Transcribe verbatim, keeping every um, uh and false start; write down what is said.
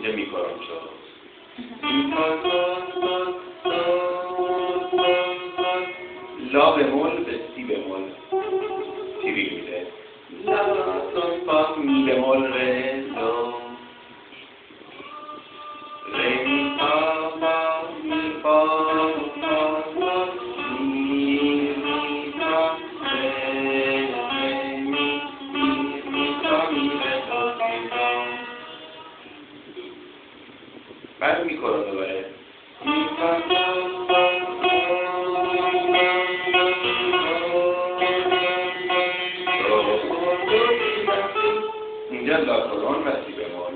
Idę mi kończą. La bemol de si bemol. Si bemol. La sol fa mi bemol re do. Re mi fa fa mi fa fa fa mi mi fa re re mi mi mi fa mi re do si fa. Bardzo mi koronę re. Mi fa fa fa fa. India la colonna si bemol.